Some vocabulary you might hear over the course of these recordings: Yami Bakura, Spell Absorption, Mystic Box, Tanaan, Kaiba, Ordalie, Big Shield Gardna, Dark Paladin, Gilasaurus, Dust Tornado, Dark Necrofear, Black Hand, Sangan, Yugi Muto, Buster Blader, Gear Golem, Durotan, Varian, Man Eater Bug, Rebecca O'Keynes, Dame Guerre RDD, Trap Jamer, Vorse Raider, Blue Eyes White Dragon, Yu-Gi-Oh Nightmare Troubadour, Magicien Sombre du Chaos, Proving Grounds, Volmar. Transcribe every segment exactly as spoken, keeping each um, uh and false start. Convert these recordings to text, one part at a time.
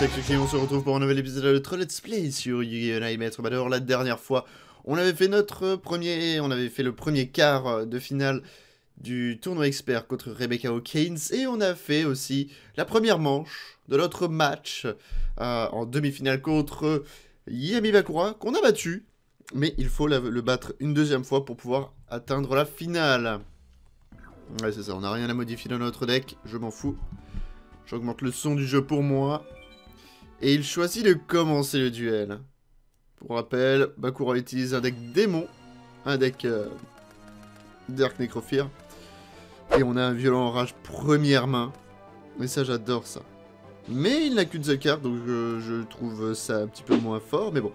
c'est Kiki, on se retrouve pour un nouvel épisode de notre Let's Play sur Yu-Gi-Oh Nightmare Troubadour. La dernière fois, on avait fait notre premier, on avait fait le premier quart de finale du tournoi expert contre Rebecca O'Keynes. Et on a fait aussi la première manche de notre match euh, en demi-finale contre Yami Bakura, qu'on a battu. Mais il faut la, le battre une deuxième fois pour pouvoir atteindre la finale. Ouais, c'est ça, on n'a rien à modifier dans notre deck, je m'en fous. J'augmente le son du jeu pour moi. Et il choisit de commencer le duel. Pour rappel, Bakura utilise un deck démon, un deck euh, Dark Necrofear. Et on a un violent orage première main. Et ça, j'adore ça. Mais il n'a qu'une seule carte, donc je, je trouve ça un petit peu moins fort. Mais bon,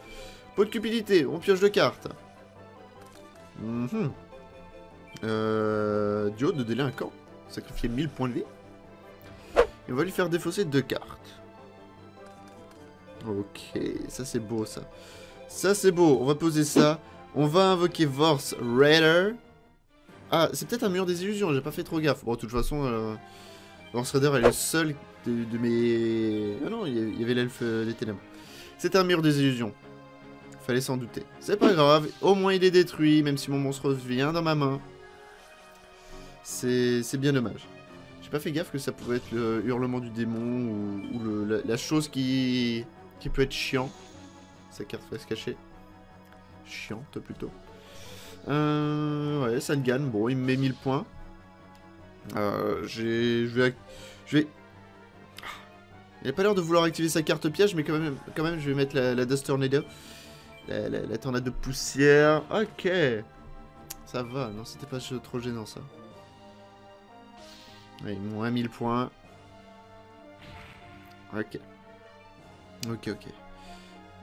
pot de cupidité, on pioche deux cartes. Mm-hmm. Euh, duo de délinquants. Sacrifier mille points de vie. Et on va lui faire défausser deux cartes. Ok, ça c'est beau ça. Ça c'est beau, on va poser ça. On va invoquer Vorse Raider. Ah, c'est peut-être un mur des illusions, j'ai pas fait trop gaffe. Bon, de toute façon, euh, Vorse Raider est le seul de, de mes... Ah non, il y avait l'elfe des ténèbres. C'est un mur des illusions. Fallait s'en douter. C'est pas grave, au moins il est détruit, même si mon monstre vient dans ma main. C'est bien dommage. J'ai pas fait gaffe que ça pouvait être le hurlement du démon ou, ou le, la, la chose qui, qui peut être chiant. Sa carte va se cacher. Chiante plutôt. Euh, ouais, Sangan, bon, il me met mille points. Euh, je vais... Je vais... Il a pas l'air de vouloir activer sa carte piège, mais quand même, quand même je vais mettre la, la Dust Tornado. La, la, la tornade de poussière. Ok. Ça va, non, c'était pas trop gênant ça. Ouais, moins mille points. Ok. Ok, ok.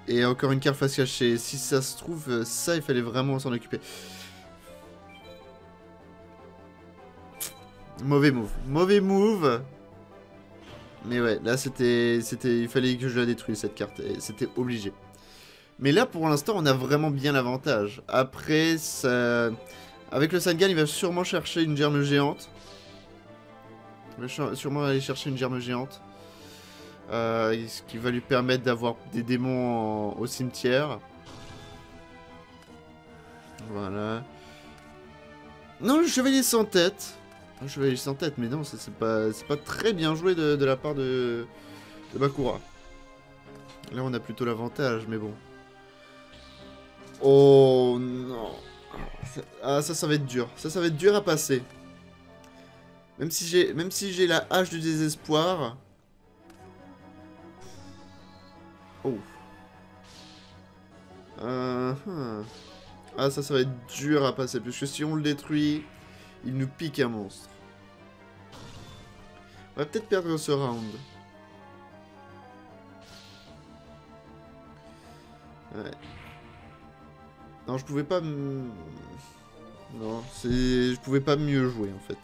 Et encore une carte face cachée. Si ça se trouve, ça, il fallait vraiment s'en occuper. Mauvais move. Mauvais move. Mais ouais, là, c'était... c'était, il fallait que je la détruise, cette carte. C'était obligé. Mais là, pour l'instant, on a vraiment bien l'avantage. Après, ça... avec le Sangan, il va sûrement chercher une germe géante. Il va sûrement aller chercher une germe géante. Euh, ce qui va lui permettre d'avoir des démons en... au cimetière. Voilà. Non, le chevalier sans tête. Le chevalier sans tête, mais non, c'est pas... pas très bien joué de, de la part de... de Bakura. Là, on a plutôt l'avantage, mais bon. Oh non. Ah, ça, ça va être dur. Ça, ça va être dur à passer. Même si j'ai même si j'ai la hache du désespoir. Oh. Euh, hum. Ah ça ça va être dur à passer parce que si on le détruit, il nous pique un monstre. On va peut-être perdre ce round. Ouais. Non, je pouvais pas m... Non, c'est je pouvais pas mieux jouer en fait.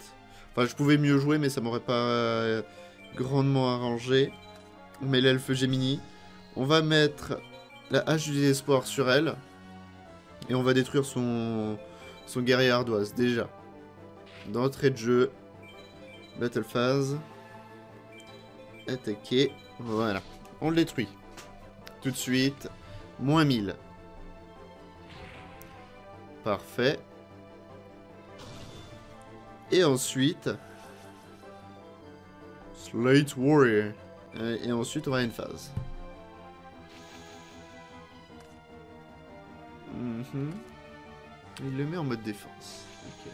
Enfin, je pouvais mieux jouer, mais ça m'aurait pas euh, grandement arrangé. On met l'elfe Gemini. On va mettre la hache du désespoir sur elle. Et on va détruire son, son guerrier ardoise, déjà. D'entrée de jeu. Battle phase. Attaquer. Voilà. On le détruit. Tout de suite. Moins mille. Parfait. Et ensuite... Slate Warrior. Et ensuite, on va à une phase. Mm-hmm. Il le met en mode défense. Ok.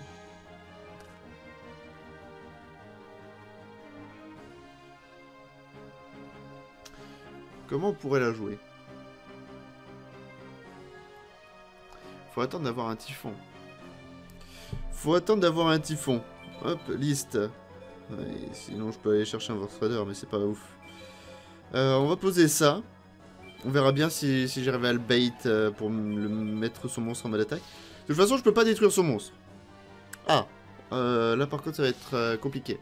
Comment on pourrait la jouer? Faut attendre d'avoir un typhon. Faut attendre d'avoir un typhon. Hop, liste. Ouais, sinon, je peux aller chercher un Vorse Raider, mais c'est pas ouf. Euh, on va poser ça. On verra bien si, si j'arrive à le bait euh, pour le mettre son monstre en mode attaque. De toute façon, je peux pas détruire son monstre. Ah, euh, là par contre, ça va être euh, compliqué.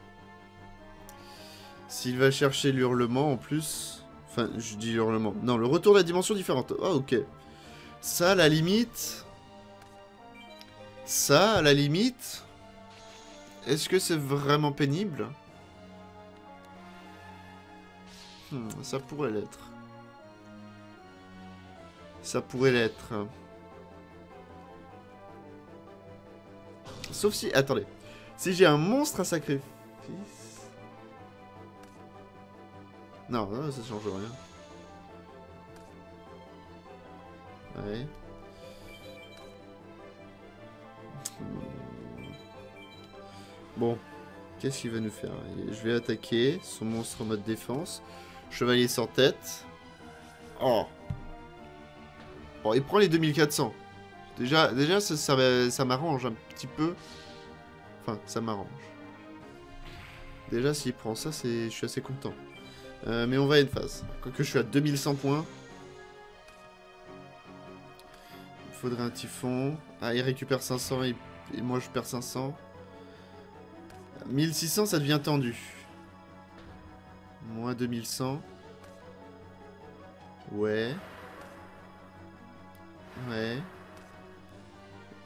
S'il va chercher l'hurlement en plus. Enfin, je dis hurlement. Non, le retour de la dimension différente. Ah, ok. Ça, à la limite. Ça, à la limite... Est-ce que c'est vraiment pénible? Hmm, ça pourrait l'être. Ça pourrait l'être. Sauf si... Attendez. Si j'ai un monstre à sacrifice... Non, non, ça change rien. Ouais. Bon. Qu'est-ce qu'il va nous faire? Je vais attaquer son monstre en mode défense. Chevalier sans tête. Oh. Bon, il prend les deux mille quatre cents. Déjà, déjà ça, ça, ça m'arrange un petit peu. Enfin, ça m'arrange. Déjà, s'il prend ça, c'est, je suis assez content. Euh, mais on va à une phase. Quoique je suis à deux mille cent points. Il faudrait un typhon. Ah, il récupère cinq cents et, et moi je perds cinq cents. mille six cents, ça devient tendu. Moins deux mille cent. Ouais. Ouais.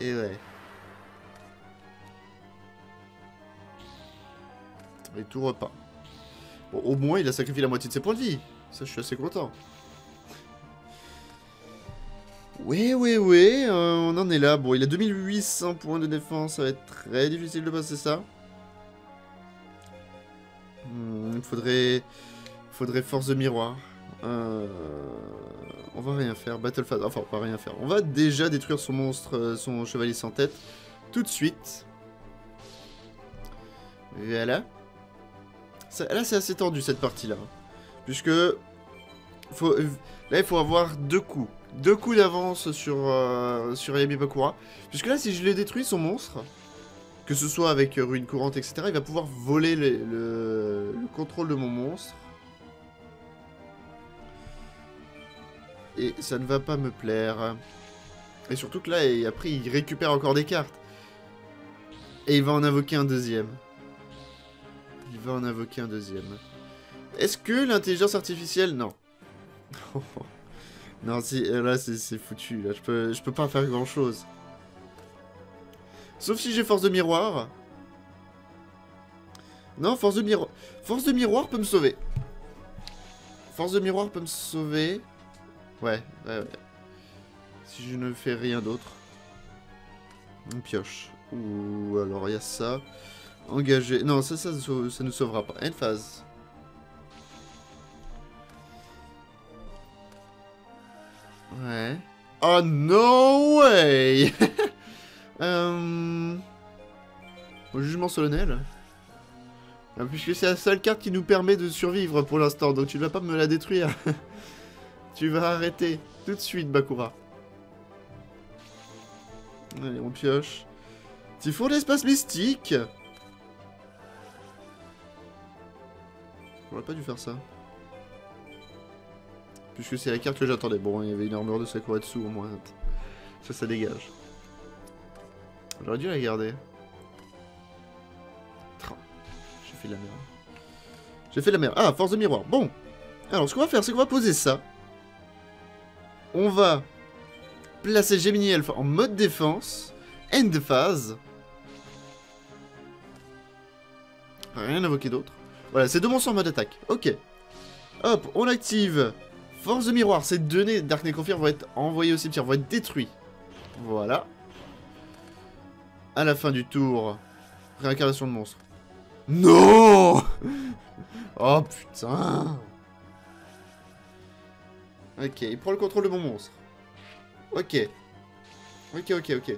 Et ouais. Et tout repart. Bon, au moins, il a sacrifié la moitié de ses points de vie. Ça, je suis assez content. Oui, oui, oui. Euh, on en est là. Bon, il a deux mille huit cents points de défense. Ça va être très difficile de passer ça. Il faudrait, faudrait force de miroir. Euh, on va rien faire. Battle phase. Enfin, on va rien faire. On va déjà détruire son monstre, son chevalier sans tête, tout de suite. Voilà. Ça, là, c'est assez tendu cette partie-là, puisque faut, là, il faut avoir deux coups, deux coups d'avance sur euh, sur Yami Bakura. Puisque là, si je l'ai détruit son monstre. Que ce soit avec ruine courante, et cetera, il va pouvoir voler le, le, le contrôle de mon monstre. Et ça ne va pas me plaire. Et surtout que là, et après, il récupère encore des cartes. Et il va en invoquer un deuxième. Il va en invoquer un deuxième. Est-ce que l'intelligence artificielle... Non. Non, si, là, c'est foutu. Là, je peux, je peux pas faire grand-chose. Sauf si j'ai force de miroir. Non, force de miroir. Force de miroir peut me sauver. Force de miroir peut me sauver. Ouais, ouais, ouais. Si je ne fais rien d'autre. On pioche. Ouh, alors il y a ça. Engagé. Non, ça, ça, ça, ça nous sauvera pas. End phase. Ouais. Oh, no way. Euh... Au jugement solennel. Ah, puisque c'est la seule carte qui nous permet de survivre pour l'instant, donc tu ne vas pas me la détruire. Tu vas arrêter tout de suite, Bakura. Allez, on pioche. Typhon d'espace mystique. J'aurais pas dû faire ça. Puisque c'est la carte que j'attendais. Bon, il y avait une armure de Sakura dessous au moins. Ça, ça dégage. J'aurais dû la garder. J'ai fait de la merde. J'ai fait de la merde. Ah, force de miroir. Bon. Alors, ce qu'on va faire, c'est qu'on va poser ça. On va placer Gemini Elf en mode défense. End phase. Rien invoqué d'autre. Voilà, c'est deux monstres en mode attaque. Ok. Hop, on active. Force de miroir. Ces données Dark Necrofear vont être envoyées au cimetière, vont être détruites. Voilà. À la fin du tour, réincarnation de monstre. Non. Oh putain. Ok, il prend le contrôle de mon monstre. Ok. Ok, ok, ok.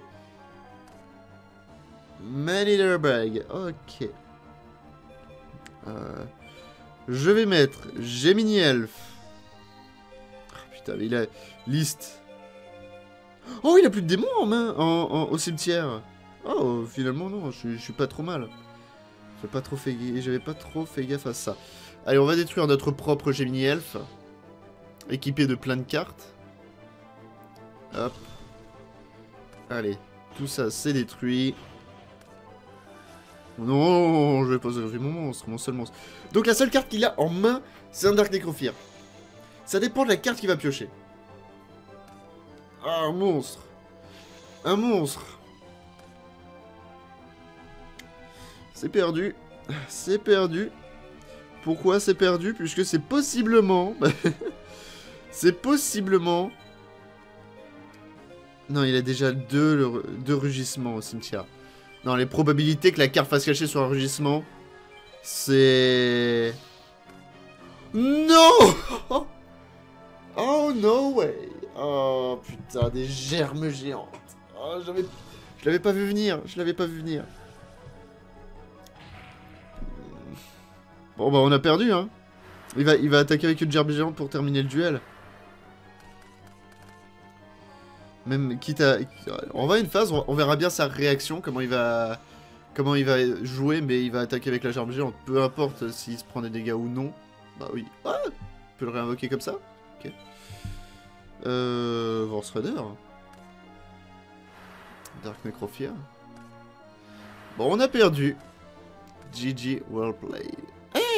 Man Eater Bug. Ok. Euh, je vais mettre Gemini Elf. Oh, putain, mais il a... Liste. Oh, il a plus de démons en main en, en, au cimetière. Oh, finalement, non, je, je suis pas trop mal. J'avais pas trop fait, j'avais pas trop fait gaffe à ça. Allez, on va détruire notre propre Gemini Elf. Équipé de plein de cartes. Hop. Allez, tout ça, c'est détruit. Non, je vais pas sacrifier mon monstre, mon seul monstre. Donc, la seule carte qu'il a en main, c'est un Dark Necrofear. Ça dépend de la carte qu'il va piocher. Ah, un monstre. Un monstre. C'est perdu, c'est perdu. pourquoi c'est perdu, puisque c'est possiblement... c'est possiblement... Non, il a déjà deux, le, deux rugissements au cimetière. Non, les probabilités que la carte fasse cacher sur un rugissement, c'est... Non. Oh, no way. Oh, putain, des germes géantes. Oh, je l'avais pas vu venir, je l'avais pas vu venir. Bon, bah, on a perdu, hein. Il va, il va attaquer avec une gerbe géante pour terminer le duel. Même quitte à... On va à une phase, on verra bien sa réaction, comment il va comment il va jouer, mais il va attaquer avec la gerbe géante. Peu importe s'il se prend des dégâts ou non. Bah oui. Ah, on peut le réinvoquer comme ça. Ok. Euh... Vorse Raider. Dark Necrofear. Bon, on a perdu. G G, well played.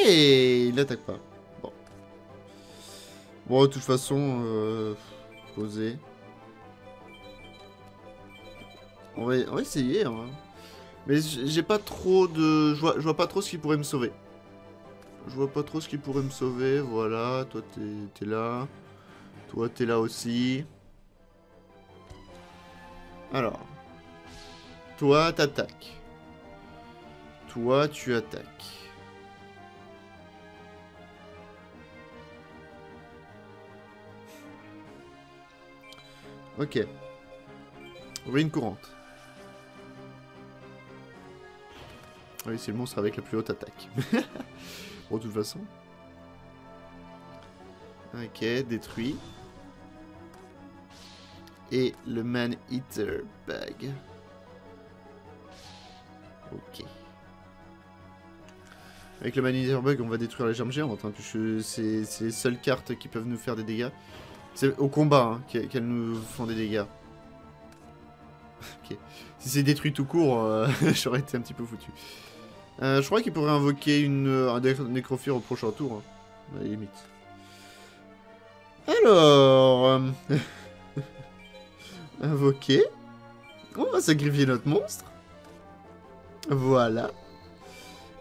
Hey, il n'attaque pas. Bon. Bon, de toute façon, euh... poser. On va, on va essayer, hein. Mais j'ai pas trop de... Je vois, je vois pas trop ce qui pourrait me sauver. Je vois pas trop ce qui pourrait me sauver, voilà. Toi, t'es là. Toi, t'es là aussi. Alors. Toi, t'attaques. Toi, tu attaques. Ok. Ruine courante. Oui, c'est le monstre avec la plus haute attaque. Bon, de toute façon. Ok, détruit. Et le Man Eater Bug. Ok. Avec le Man Eater Bug, on va détruire la germe géante. Hein, c'est les seules cartes qui peuvent nous faire des dégâts. C'est au combat hein, qu'elles nous font des dégâts. Ok. Si c'est détruit tout court, euh, j'aurais été un petit peu foutu. Euh, je crois qu'il pourrait invoquer une, un Necrofire au prochain tour. Hein. À la limite. Alors... Euh... invoquer. On va sacrifier notre monstre. Voilà.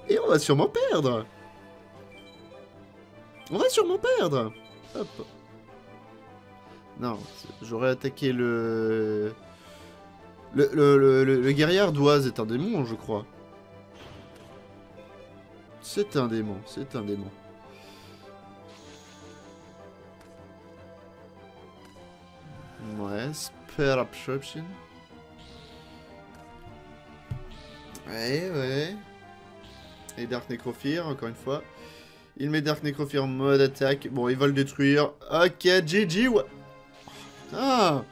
Et on va sûrement perdre. On va sûrement perdre. Hop. Non, j'aurais attaqué le... Le, le, le, le, le guerrier d'Oise est un démon, je crois. C'est un démon, c'est un démon. Ouais, Spell Absorption. Ouais, ouais. Et Dark Necrofear, encore une fois. Il met Dark Necrofear en mode attaque. Bon, il va le détruire. Ok, G G, ouais. Ah.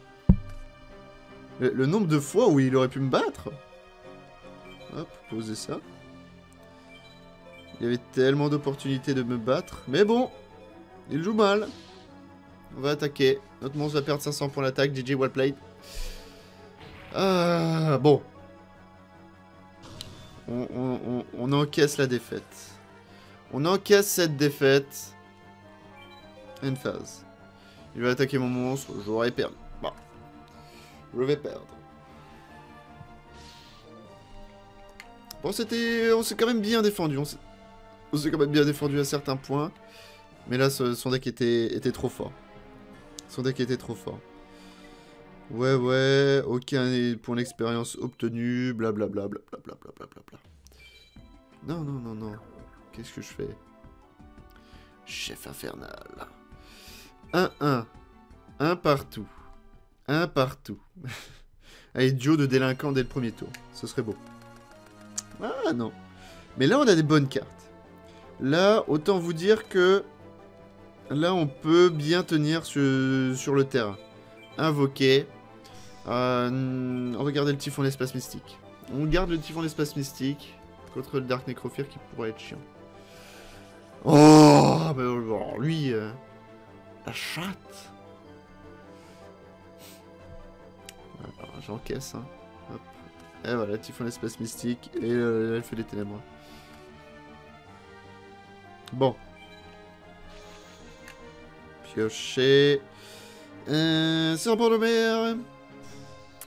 Le, le nombre de fois où il aurait pu me battre. Hop, poser ça. Il y avait tellement d'opportunités de me battre. Mais bon, il joue mal. On va attaquer. Notre monstre va perdre cinq cents points d'attaque. G G, well played. Ah, bon. On, on, on, on encaisse la défaite. On encaisse cette défaite. Une phase. Il va attaquer mon monstre. J'aurais perdu. Bon. Je vais perdre. Bon, c'était... On s'est quand même bien défendu. On s'est quand même bien défendu à certains points. Mais là, son deck était, était trop fort. Son deck était trop fort. Ouais, ouais. Aucun point d'expérience obtenu. Blablabla. Bla, bla, bla, bla, bla, bla, bla. Non, non, non, non. Qu'est-ce que je fais? Chef infernal. un un. un partout. Un partout. Allez, duo de délinquants dès le premier tour. Ce serait beau. Ah non. Mais là, on a des bonnes cartes. Là, autant vous dire que... Là, on peut bien tenir sur, sur le terrain. Invoquer. Euh, regardez le Typhon d'Espace Mystique. On garde le Typhon d'Espace Mystique contre le Dark Necrofear qui pourrait être chiant. Oh, mais alors, lui... Euh, la chatte. Alors, j'encaisse, hein. Hop. Et voilà, Typhon d'Espace Mystique et euh, l'Elfe des Ténèbres. Bon. Piocher. Euh, serpent de mer.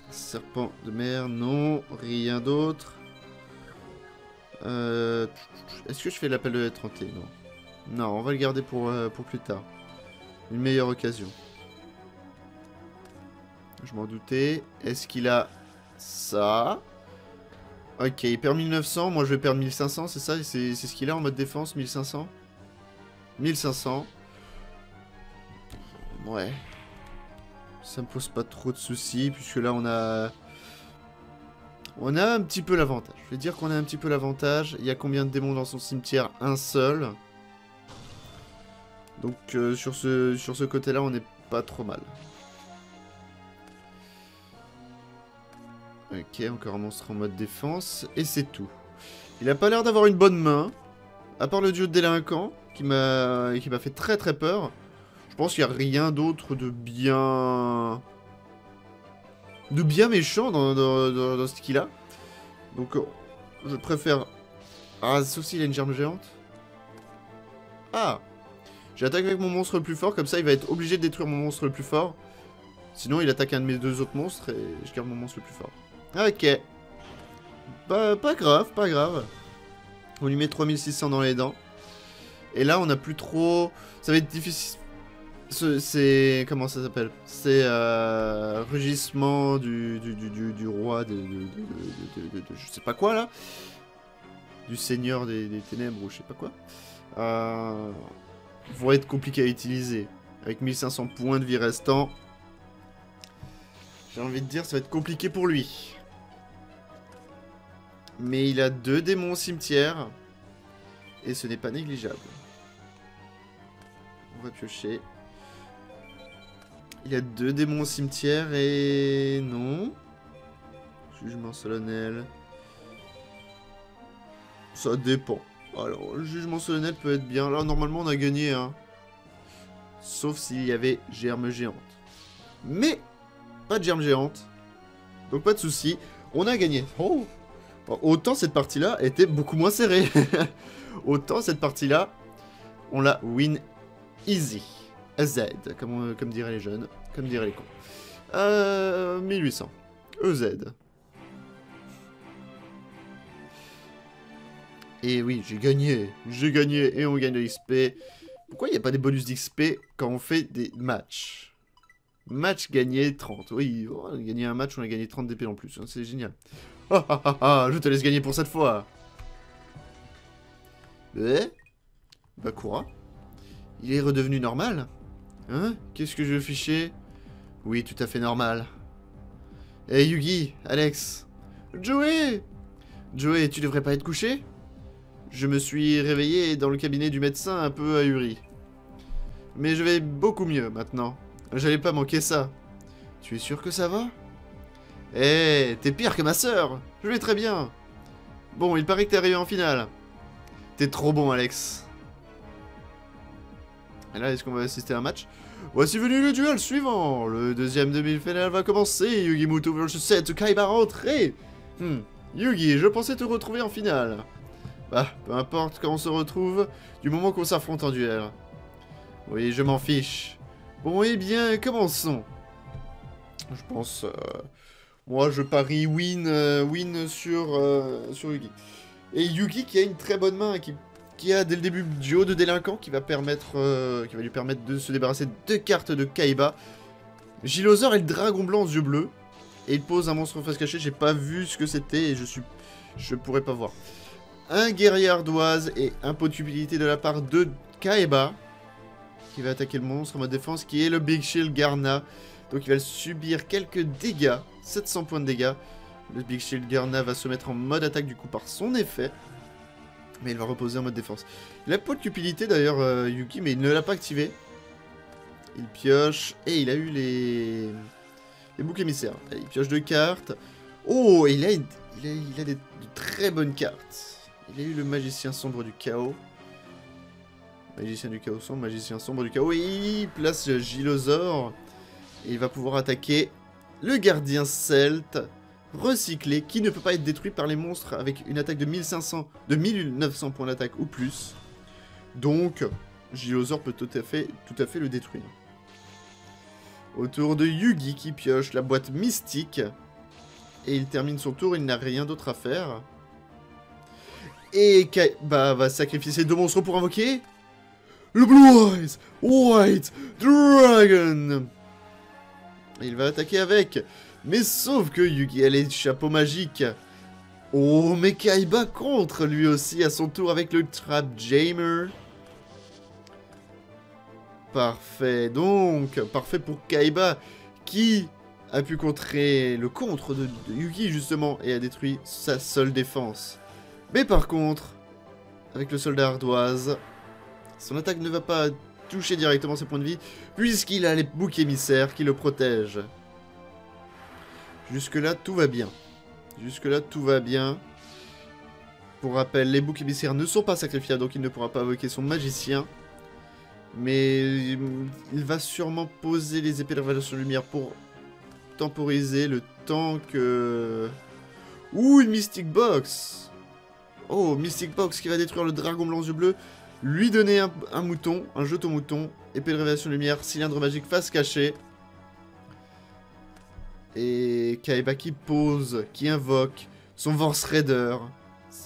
Serpent de mer, non. Rien d'autre. Euh, Est-ce que je fais l'appel de la trente et un? Non. Non, on va le garder pour, euh, pour plus tard. Une meilleure occasion. Je m'en doutais. Est-ce qu'il a ça? Ok, il perd mille neuf cents. Moi, je vais perdre mille cinq cents, c'est ça? C'est ce qu'il a en mode défense, mille cinq cents. mille cinq cents. Ouais. Ça me pose pas trop de soucis, puisque là, on a... On a un petit peu l'avantage. Je vais dire qu'on a un petit peu l'avantage. Il y a combien de démons dans son cimetière? Un seul. Donc, euh, sur ce, sur ce côté-là, on n'est pas trop mal. Ok, encore un monstre en mode défense. Et c'est tout. Il a pas l'air d'avoir une bonne main. À part le duo de délinquants, qui m'a qui m'a fait très très peur. Je pense qu'il n'y a rien d'autre de bien... de bien méchant dans, dans, dans, dans ce qu'il a. Donc, je préfère... Ah, sauf s'il a une germe géante. Ah! J'attaque avec mon monstre le plus fort, comme ça il va être obligé de détruire mon monstre le plus fort. Sinon, il attaque un de mes deux autres monstres et je garde mon monstre le plus fort. Ok. Bah, pas grave, pas grave. On lui met trois mille six cents dans les dents. Et là, on n'a plus trop... Ça va être difficile... C'est... Comment ça s'appelle? C'est... Euh, rugissement du, du, du, du, du roi... De, de, de, de, de, de, de, je sais pas quoi, là. Du seigneur des, des ténèbres ou je sais pas quoi. Euh, vont être compliqués à utiliser. Avec mille cinq cents points de vie restants. J'ai envie de dire, ça va être compliqué pour lui. Mais il a deux démons au cimetière. Et ce n'est pas négligeable. On va piocher... Il y a deux démons au cimetière et... Non. Jugement solennel. Ça dépend. Alors, le jugement solennel peut être bien. Là, normalement, on a gagné, hein. Sauf s'il y avait germe géante. Mais, pas de germe géante. Donc, pas de souci. On a gagné. Oh. Autant cette partie-là était beaucoup moins serrée. Autant cette partie-là, on la win easy. E Z, comme, comme diraient les jeunes, comme diraient les cons. Euh, mille huit cents. E Z. Et oui, j'ai gagné. J'ai gagné et on gagne de l'X P. Pourquoi il n'y a pas des bonus d'X P quand on fait des matchs? Match gagné trente. Oui, on a gagné un match, on a gagné trente D P en plus. C'est génial. Ah ah ah ah, je te laisse gagner pour cette fois. Eh Bakura. Il est redevenu normal? Hein? Qu'est-ce que je fichais? Oui, tout à fait normal. Hey Yugi, Alex. Joey! Joey, tu devrais pas être couché? Je me suis réveillé dans le cabinet du médecin un peu ahuri. Mais je vais beaucoup mieux maintenant. J'allais pas manquer ça. Tu es sûr que ça va? Eh, hey, t'es pire que ma sœur! Je vais très bien! Bon, il paraît que t'es arrivé en finale. T'es trop bon, Alex. Et là, est-ce qu'on va assister à un match? Voici venu le duel suivant. Le deuxième demi-finale va commencer. Yugi Muto versus sept. Kaiba rentré. Hmm. Yugi, je pensais te retrouver en finale. Bah, peu importe quand on se retrouve, du moment qu'on s'affronte en duel. Oui, je m'en fiche. Bon, eh bien, commençons. Je pense... Euh, moi, je parie win, euh, win sur, euh, sur Yugi. Et Yugi qui a une très bonne main, qui... qui a dès le début duo de délinquants qui va permettre, euh, qui va lui permettre de se débarrasser de deux cartes de Kaiba. Gilasaurus et le dragon blanc aux yeux bleus. Et il pose un monstre en face cachée, j'ai pas vu ce que c'était et je suis, je pourrais pas voir. Un guerrier ardoise et impotabilité de la part de Kaiba. Qui va attaquer le monstre en mode défense qui est le Big Shield Gardna. Donc il va subir quelques dégâts, sept cents points de dégâts. Le Big Shield Gardna va se mettre en mode attaque du coup par son effet. Mais il va reposer en mode défense. Il a pas de cupidité d'ailleurs euh, Yugi, mais il ne l'a pas activé. Il pioche. Et il a eu les... Les boucs émissaires. Il pioche deux cartes. Oh, il a, il a, il a des, de très bonnes cartes. Il a eu le Magicien Sombre du Chaos. Magicien du Chaos sombre, Magicien Sombre du Chaos. Et il place Gilosaur. Et il va pouvoir attaquer le Gardien Celte. Recyclé, qui ne peut pas être détruit par les monstres avec une attaque de mille cinq cents, de mille neuf cents points d'attaque ou plus. Donc, Gilosaur peut tout à fait, tout à fait le détruire. Autour de Yugi qui pioche la boîte mystique. Et il termine son tour, il n'a rien d'autre à faire. Et Kaiba va sacrifier ses deux monstres pour invoquer. le Blue Eyes White Dragon. Il va attaquer avec. Mais sauf que Yugi a les chapeaux magiques. Oh, mais Kaiba contre lui aussi à son tour avec le Trap Jamer. Parfait, donc, parfait pour Kaiba qui a pu contrer le contre de, de Yugi justement et a détruit sa seule défense. Mais par contre, avec le soldat ardoise, son attaque ne va pas toucher directement ses points de vie puisqu'il a les boucs émissaires qui le protègent. Jusque là, tout va bien. Jusque là, tout va bien. Pour rappel, les boucs émissaires ne sont pas sacrifiables, donc il ne pourra pas invoquer son magicien. Mais il va sûrement poser les épées de lumière pour temporiser le temps que... Ouh, une Mystic Box. Oh, Mystic Box qui va détruire le dragon blanc yeux bleus. Lui donner un, un mouton, un jeton mouton. Épée de révélation de lumière, cylindre magique face cachée. Et Kaiba qui pose, qui invoque son Vorse Raider,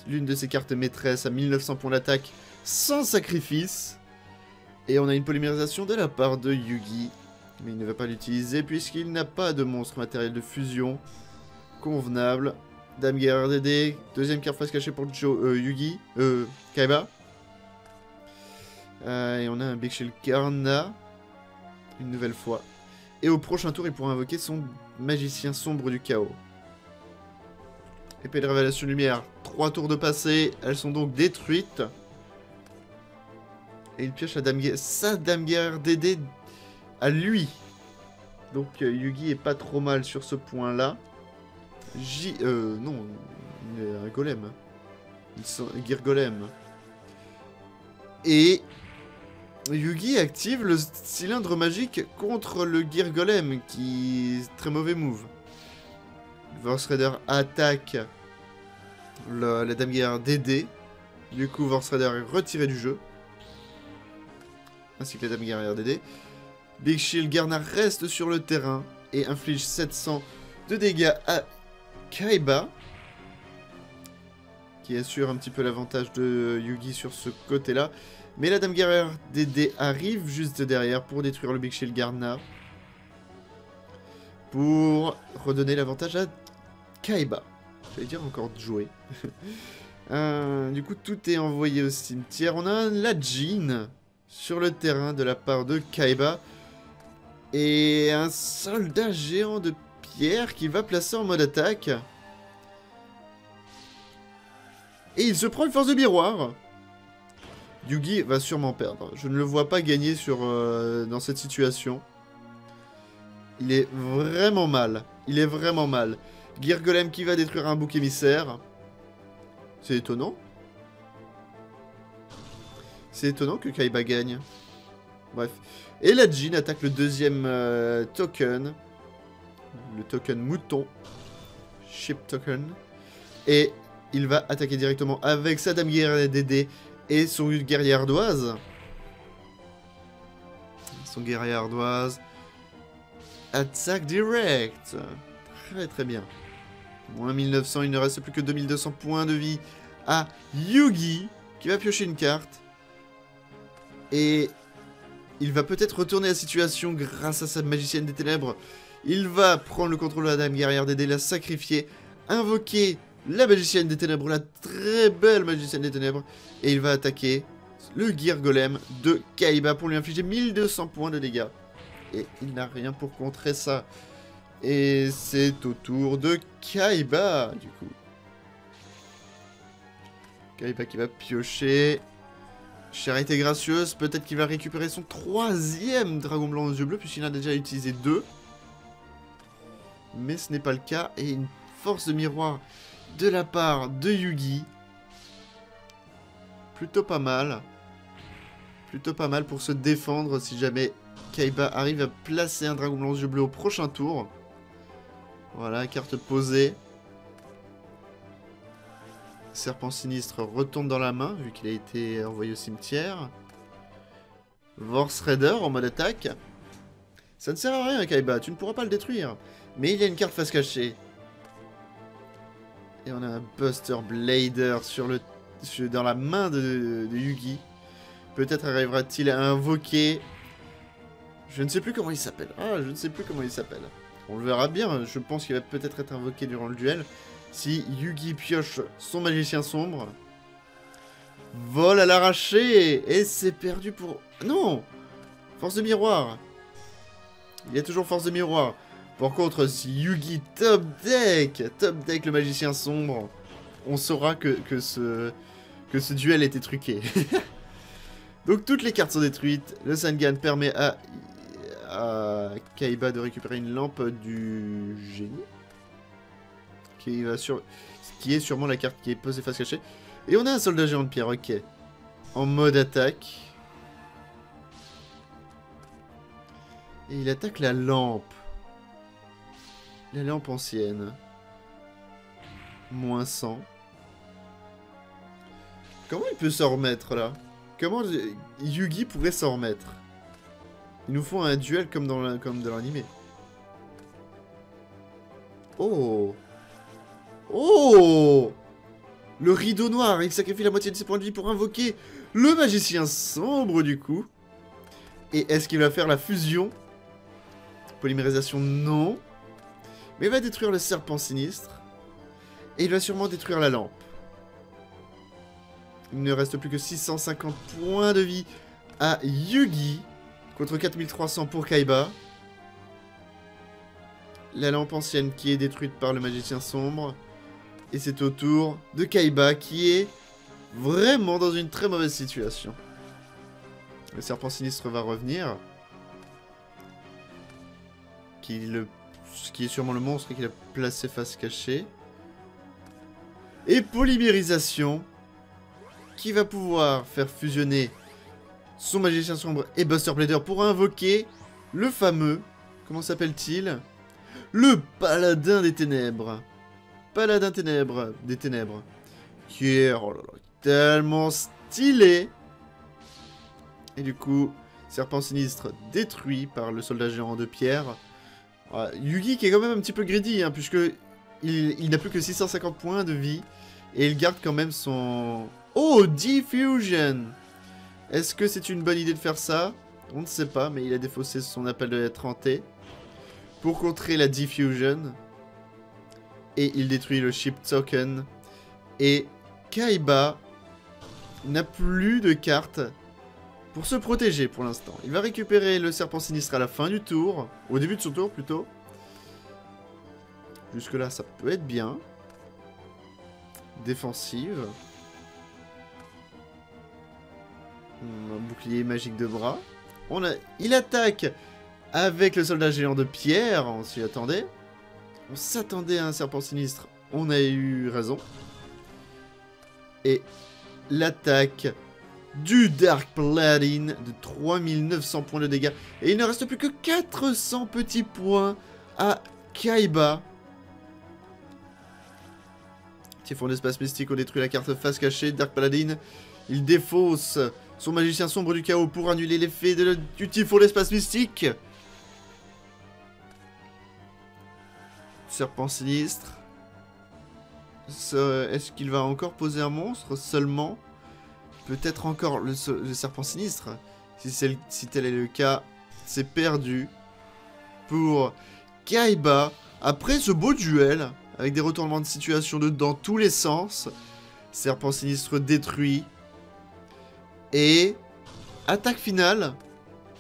l'une de ses cartes maîtresses à mille neuf cents points d'attaque, sans sacrifice. Et on a une polymérisation de la part de Yugi. Mais il ne va pas l'utiliser puisqu'il n'a pas de monstre matériel de fusion convenable. Dame Guerre R D D, deuxième carte face cachée pour Joe, euh, Yugi, euh, Kaiba. Euh, et on a un Big Shield Gardna, une nouvelle fois. Et au prochain tour, il pourra invoquer son Magicien Sombre du Chaos. Épée de révélation lumière, trois tours de passé, elles sont donc détruites. Et il pioche la Dame Guerre, sa Dame Guerre R D D à lui. Donc euh, Yugi est pas trop mal sur ce point-là. J... Euh, non, il est un golem. Ils sont... Gear Golem. Et... Yugi active le cylindre magique contre le Gear Golem, qui est très mauvais move. Vorse Raider attaque le, la Dame Guerre D D. Du coup, Vorse Raider est retiré du jeu. Ainsi que la Dame Guerre R D D. Big Shield Gardna reste sur le terrain et inflige sept cents de dégâts à Kaiba. Qui assure un petit peu l'avantage de Yugi sur ce côté-là. Mais la Dame Guerre R D D arrive juste derrière pour détruire le Big Shield Gardna. Pour redonner l'avantage à Kaiba. J'allais dire encore de jouer. euh, du coup, tout est envoyé au cimetière. On a la Jean sur le terrain de la part de Kaiba. Et un soldat géant de pierre qui va placer en mode attaque. Et il se prend une force de miroir. Yugi va sûrement perdre. Je ne le vois pas gagner sur, euh, dans cette situation. Il est vraiment mal. Il est vraiment mal. Gear Golem qui va détruire un bouc émissaire. C'est étonnant. C'est étonnant que Kaiba gagne. Bref. Et la Jean attaque le deuxième euh, token. Le token mouton. Ship token. Et il va attaquer directement avec sa Dame Guerre D D. Et son guerrier ardoise. Son guerrier ardoise. Attaque direct. Très très bien. Moins mille neuf cents, il ne reste plus que deux mille deux cents points de vie à Yugi. Qui va piocher une carte. Et il va peut-être retourner la situation grâce à sa magicienne des ténèbres. Il va prendre le contrôle de la Dame Guerre R D D, la sacrifier, invoquer la magicienne des ténèbres, la très belle magicienne des ténèbres. Et il va attaquer le Gear Golem de Kaiba pour lui infliger mille deux cents points de dégâts. Et il n'a rien pour contrer ça. Et c'est au tour de Kaiba, du coup. Kaiba qui va piocher... Charité gracieuse, peut-être qu'il va récupérer son troisième dragon blanc aux yeux bleus, puisqu'il en a déjà utilisé deux. Mais ce n'est pas le cas, et une force de miroir de la part de Yugi. Plutôt pas mal. Plutôt pas mal pour se défendre si jamais Kaiba arrive à placer un dragon blanc aux yeux bleus au prochain tour. Voilà, carte posée. Serpent sinistre retourne dans la main, vu qu'il a été envoyé au cimetière. Vorse Raider en mode attaque. Ça ne sert à rien, Kaiba, tu ne pourras pas le détruire. Mais il y a une carte face cachée. Et on a un Buster Blader sur le, sur, dans la main de, de Yugi. Peut-être arrivera-t-il à invoquer... Je ne sais plus comment il s'appelle. Ah, je ne sais plus comment il s'appelle. On le verra bien. Je pense qu'il va peut-être être invoqué durant le duel. Si Yugi pioche son magicien sombre. Vol à l'arraché. Et c'est perdu pour... Non! Force de miroir. Il y a toujours force de miroir. Par contre, si Yugi top deck, top deck le magicien sombre, on saura que, que, ce, que ce duel était truqué. Donc toutes les cartes sont détruites. Le Sangan permet à, à Kaiba de récupérer une lampe du génie. Qui, va sur, qui est sûrement la carte qui est posée face cachée. Et on a un soldat géant de pierre, ok. En mode attaque. Et il attaque la lampe. La lampe ancienne. moins cent. Comment il peut s'en remettre là? Comment Yugi pourrait s'en remettre? Ils nous font un duel comme dans l'anime. Oh! Oh! Le rideau noir, il sacrifie la moitié de ses points de vie pour invoquer le magicien sombre du coup. Et est-ce qu'il va faire la fusion? Polymérisation, non. Mais il va détruire le serpent sinistre. Et il va sûrement détruire la lampe. Il ne reste plus que six cent cinquante points de vie à Yugi. Contre quatre mille trois cents pour Kaiba. La lampe ancienne qui est détruite par le magicien sombre. Et c'est au tour de Kaiba qui est vraiment dans une très mauvaise situation. Le serpent sinistre va revenir. Qui le... Ce qui est sûrement le monstre qu'il a placé face cachée. Et polymérisation. Qui va pouvoir faire fusionner son magicien sombre et Buster Blader pour invoquer le fameux... Comment s'appelle-t-il? Le Paladin des Ténèbres. Paladin Ténèbres des Ténèbres. Qui est oh là là, tellement stylé. Et du coup, serpent sinistre détruit par le soldat géant de pierre. Uh, Yugi qui est quand même un petit peu greedy, hein, puisque il, il n'a plus que six cent cinquante points de vie. Et il garde quand même son... Oh, Diffusion! Est-ce que c'est une bonne idée de faire ça? On ne sait pas, mais il a défaussé son appel de l'être hanté. Pour contrer la Diffusion. Et il détruit le Ship Token. Et Kaiba n'a plus de cartes pour se protéger pour l'instant. Il va récupérer le serpent sinistre à la fin du tour. Au début de son tour plutôt. Jusque là ça peut être bien. Défensive. Un bouclier magique de bras. On a... Il attaque avec le soldat géant de pierre. On s'y attendait. On s'attendait à un serpent sinistre. On a eu raison. Et l'attaque... du Dark Paladin de trois mille neuf cents points de dégâts. Et il ne reste plus que quatre cents petits points à Kaiba. Typhon d'espace mystique, on détruit la carte face cachée. Dark Paladin, il défausse son magicien sombre du chaos pour annuler l'effet de, du typhon d'espace mystique. Serpent sinistre. Est-ce qu'il va encore poser un monstre seulement? Peut-être encore le, le serpent sinistre. Si, c'est, si tel est le cas, c'est perdu pour Kaiba. Après ce beau duel, avec des retournements de situation de, dans tous les sens. Serpent sinistre détruit. Et attaque finale.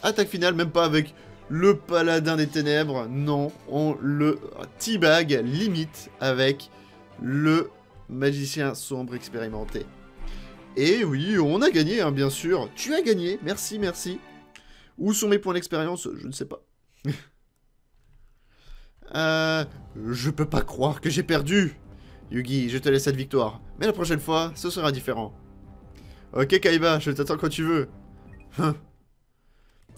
Attaque finale, même pas avec le paladin des ténèbres. Non, on le teabag limite avec le magicien sombre expérimenté. Et oui, on a gagné, hein, bien sûr. Tu as gagné, merci, merci. Où sont mes points d'expérience? Je ne sais pas. euh, je peux pas croire que j'ai perdu. Yugi, je te laisse cette victoire. Mais la prochaine fois, ce sera différent. Ok, Kaiba, je t'attends quand tu veux.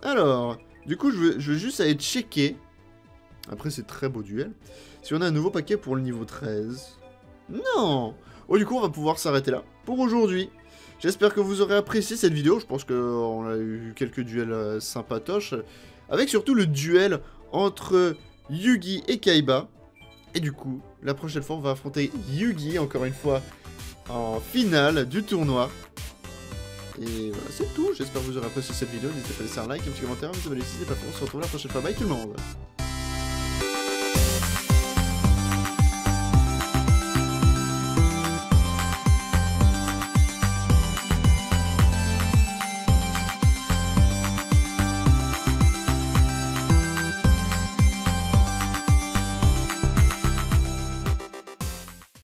Alors, du coup, je veux, je veux juste aller checker. Après, c'est très beau duel. Si on a un nouveau paquet pour le niveau treize. Non! Oh, du coup, on va pouvoir s'arrêter là pour aujourd'hui. J'espère que vous aurez apprécié cette vidéo. Je pense qu'on a eu quelques duels sympatoches. Avec surtout le duel entre Yugi et Kaiba. Et du coup, la prochaine fois, on va affronter Yugi, encore une fois, en finale du tournoi. Et voilà, c'est tout. J'espère que vous aurez apprécié cette vidéo. N'hésitez pas à laisser un like, un petit commentaire, un petit abonnement si ce n'est pas fait. On se retrouve la prochaine fois. Bye tout le monde.